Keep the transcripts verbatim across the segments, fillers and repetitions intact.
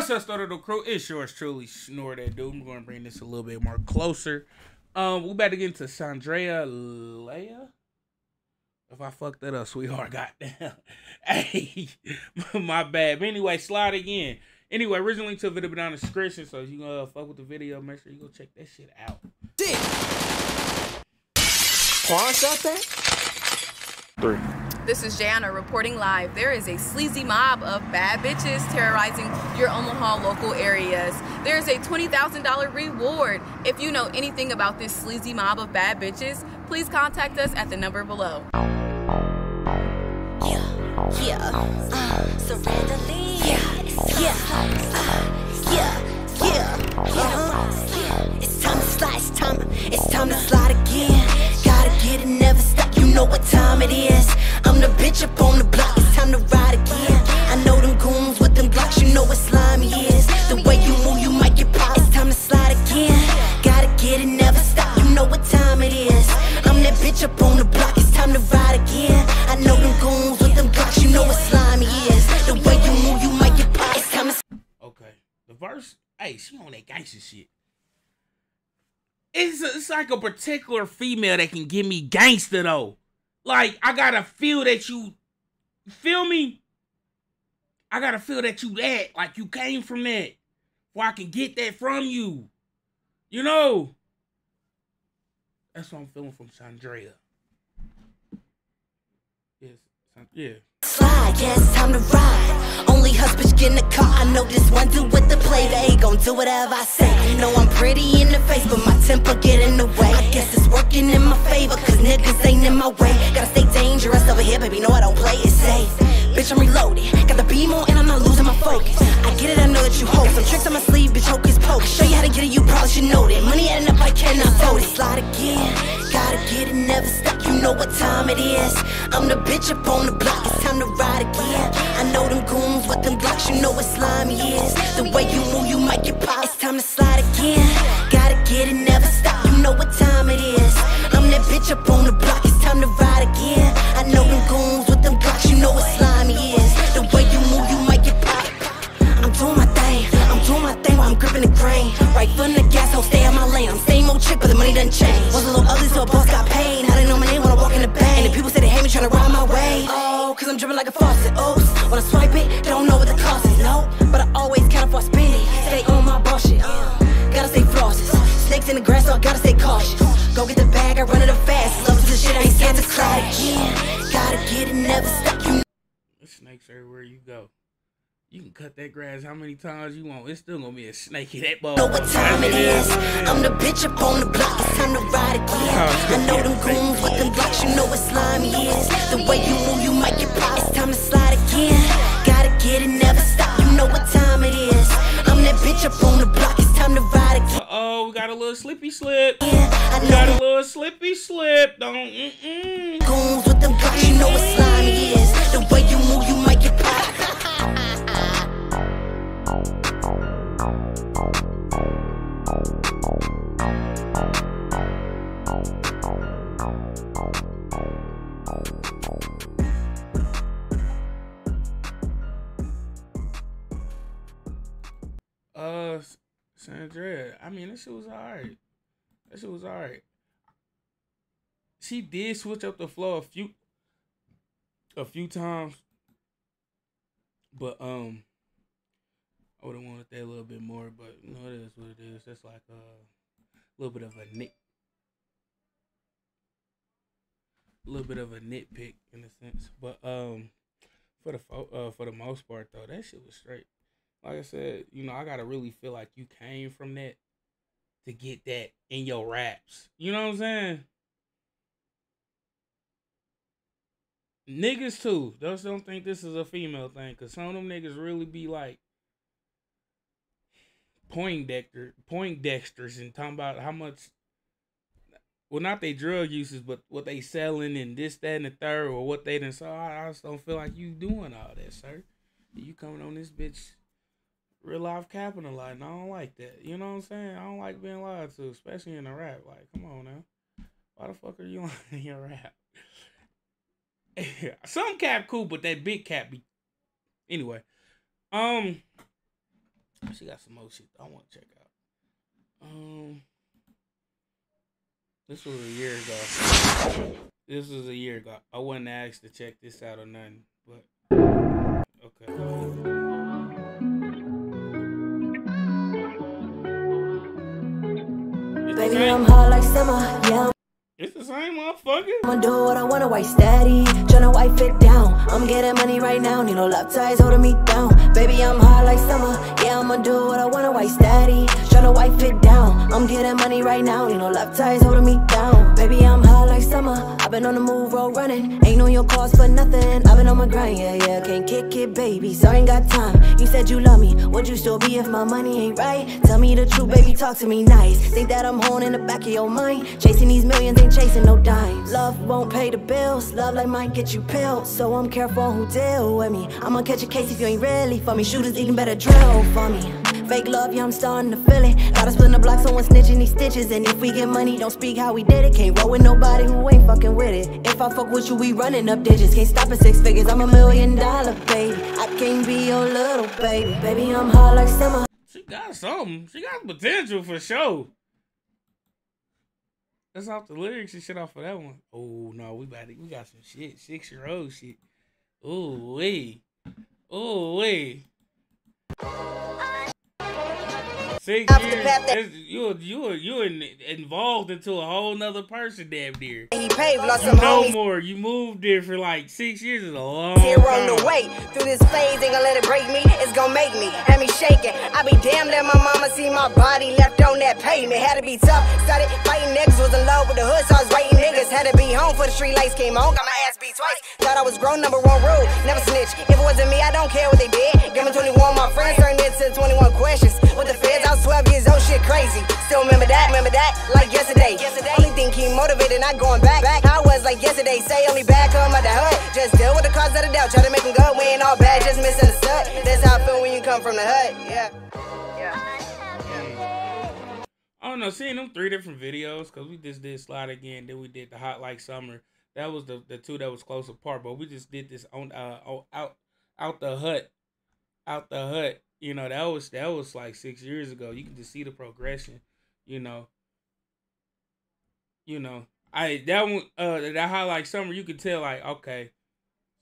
What's up, Syranda Leigh crew? It's yours truly, Snore That Dude. I'm going to bring this a little bit more closer. Um, we're about to get into Syranda Leigh. If I fucked that up, sweetheart, goddamn. Hey, my bad. But anyway, slide again. Anyway, originally to the video, but on the description. So if you gonna uh, fuck with the video, make sure you go check that shit out. Dick. Quan shot that? Three. This is Jana reporting live. There is a sleazy mob of bad bitches terrorizing your Omaha local areas. There is a twenty thousand dollar reward. If you know anything about this sleazy mob of bad bitches, please contact us at the number below. Yeah, yeah, uh, Syranda Leigh. Yeah, yeah, uh, yeah, yeah, uh-huh. It's time to slide, it's time, it's time to slide again. Gotta get it, never stop, you know what time it is. I'm the bitch up on the block, it's time to ride again. I know them goons with them blocks, you know what slimy is. The way you move, you might get popped, it's time to slide again. Gotta get it, never stop, you know what time it is. I'm that bitch up on the block, it's time to ride again. I know them goons with them blocks, you know what slimy is. The way you move, you might get popped, it's time to... Okay, the verse, hey, she on that gangster shit. It's, a, it's like a particular female that can give me gangster though. Like, I gotta feel that you, feel me? I gotta feel that you that, like you came from that. Where I can get that from you. You know? That's what I'm feeling from Syranda. Yes, yeah. Slide, yes, time to ride. Only her bitch get in the car. I know this one dude with the play. They gon' do whatever I say. I know I'm pretty in the face, but my temper get in the way. I guess it's working in my favor, cause niggas ain't in my way. Gotta stay dangerous over here, baby, no, I don't play it safe. Bitch, I'm reloaded. Got the beam on and I'm not losing my focus. I get it, I know that you hold. Some tricks on my sleeve, bitch, hocus pocus. Show you how to get it, you probably should know that. Money adding up, I cannot fold it. Slide again, gotta get it, never stop, you know what time it is. I'm the bitch up on the block, it's time to ride again. I know them goons with them blocks, you know what slimy is. The way you move, you might get popped. It's time to slide again. Gotta get it, never stop, you know what time it is. I'm that bitch up on the block, it's time to ride again. I know them goons with them blocks, you know what slimy is. The way you move, you might get popped. I'm doing my thing, I'm doing my thing while I'm gripping the grain. Right foot in the gas, I'll stay on my lane. I'm same old chick, but the money doesn't change. Was a little ugly, so a boss got paid. Now they know my name when I walk in the bank. And the people say they hate me, trying to ride my way. Oh, cause I'm dripping like a faucet. Oops, when I swipe it, they don't know what the cost is. No, but I always count for a spin it. Stay on my bullshit. Gotta stay flosses. Snakes in the grass, so I gotta stay cautious. Go get the bag, I run it up fast. Love this shit, I ain't scared to slide again. Gotta get it, never stop. You. There's snakes everywhere you go. You can cut that grass how many times you want. It's still gonna be a snake in that ball. Know what time it is. I'm the bitch up on the block. It's time to ride again. I know them goons with them blocks. You know what slimy is. The way you move, you might get popped. It's time to slide again. Gotta get it, never stop. You know what time it is. I'm that bitch up on the block. It's time to ride again. Uh oh, we got a little slippy slip. I got a little slippy slip. Don't mm-mm. Goons with them blocks. You know what slimy is. The way you move, you might get popped. Uh, Syranda, I mean, that shit was alright. That shit was alright. She did switch up the flow a few, a few times, but um, I would have wanted that a little bit more. But you know, it is what it is. That's like a little bit of a nit, a little bit of a nitpick in a sense. But um, for the uh, for the most part though, that shit was straight. Like I said, you know, I gotta really feel like you came from that to get that in your raps. You know what I'm saying? Niggas too. Just don't think this is a female thing, cause some of them niggas really be like Poindexter, Poindexters, and talking about how much, well, not they drug uses, but what they selling and this, that, and the third, or what they done saw. I, I just don't feel like you doing all that, sir. You coming on this bitch real life capping a lot, and I don't like that. You know what I'm saying? I don't like being lied to, especially in a rap. Like, come on now. Why the fuck are you lying in your rap? Some cap cool, but that big cap be... Anyway. Um, She got some more shit I want to check out. Um, this was a year ago. This was a year ago. I wasn't asked to check this out or nothing, but okay. Baby, I'm hot like summer. Yeah. It's the same motherfucker. I'ma do what I wanna, white steady, tryna wipe it down. I'm getting money right now, need no lap ties holding me down. Baby, I'm hot like summer. Yeah, I'ma do what I wanna, white steady, tryna wipe it down. I'm getting money right now, need no lap ties holding me down. Baby, I'm hot like summer. I've been on the move, road running. Ain't on your calls for nothing. I've been on my grind, yeah, yeah. Can't kick it, baby. Sorry, ain't got time. You said you love me. Would you still be if my money ain't right? Tell me the truth, baby. Talk to me nice. Think that I'm horn in the back of your mind, chasing these millions. Ain't chasing no dimes. Love won't pay the bills. Love like mine get you pilled. So I'm careful who deal with me. I'ma catch a case if you ain't really for me. Shooters even better drill for me. Fake love, yeah, I'm starting to feel it. Gotta split in the block, someone snitching these stitches. And if we get money, don't speak how we did it. Can't roll with nobody who ain't fucking with it. If I fuck with you, we running up digits. Can't stop at six figures, I'm a million dollar baby. I can't be your little baby. Baby, I'm hard like summer. She got something. She got potential for sure. That's off the lyrics and shit off of that one. Oh no, we about to, we got some shit. Six year old shit. Ooh wee. Ooh wee. Six years. You you you involved into a whole nother person, damn dear. He paid, lost some no homies. More. You moved there for like six years is a long time. Here on the way through this phase, ain't gonna let it break me. It's gonna make me have me shaking. I be damn that my mama see my body left on that pavement. Had to be tough. Started fighting niggas, was in love with the hood, so I was waiting niggas. Had to be home for the street lights came on. Got my ass beat twice. Thought I was grown, number one rule, never snitch. If it wasn't me, I don't care what they did. Give me twenty-one, my friends turned into twenty-one questions. With the feds, I was twelve years old, shit crazy. Still remember that, remember that, like yesterday. yesterday. Only thing keep motivated, not going back. back. I was like yesterday, say only back home out the hood. Just deal with the cause of the doubt, try to make them go. We ain't all bad, just missing the stud. That's how I feel when you come from the hood, yeah. yeah. yeah. I don't know, seeing them three different videos, cause we just did Slide Again, then we did the Hot Like Summer. That was the, the two that was close apart, but we just did this on uh out out the hut, out the hut. You know, that was that was like six years ago. You can just see the progression, you know. You know, I that one uh that Hot Like Summer, you could tell like, okay,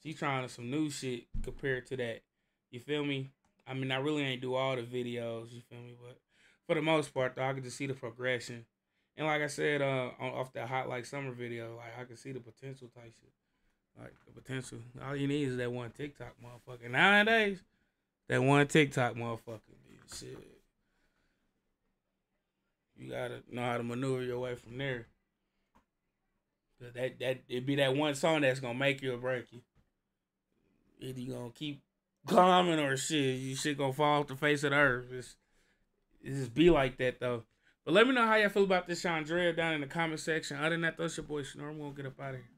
she's trying some new shit compared to that. You feel me? I mean, I really ain't do all the videos, you feel me, but for the most part though, I could just see the progression. And like I said, uh on, off that Hot Like Summer video, like I could see the potential type shit. Like the potential. All you need is that one TikTok motherfucker. Nowadays, that one TikTok motherfucker, dude. Shit. You gotta know how to maneuver your way from there. Cause that that it be that one song that's gonna make you or break you. Either you gonna keep climbing or shit, you shit gonna fall off the face of the earth. It's, it just be like that though. But let me know how y'all feel about this Syranda down in the comment section. Other than that, though, it's your boy Snor. We're gonna get up out of here.